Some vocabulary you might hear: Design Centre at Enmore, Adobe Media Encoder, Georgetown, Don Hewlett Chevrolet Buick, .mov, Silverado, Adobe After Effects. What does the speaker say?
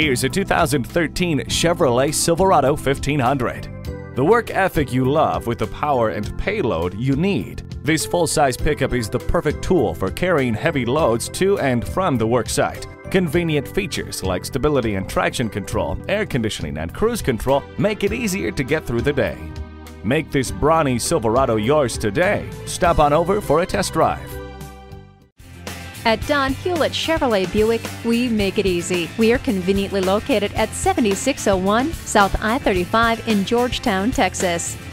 Here's a 2013 Chevrolet Silverado 1500. The work ethic you love with the power and payload you need. This full-size pickup is the perfect tool for carrying heavy loads to and from the work site. Convenient features like stability and traction control, air conditioning and cruise control make it easier to get through the day. Make this brawny Silverado yours today. Stop on over for a test drive. At Don Hewlett Chevrolet Buick, we make it easy. We are conveniently located at 7601 South I-35 in Georgetown, Texas.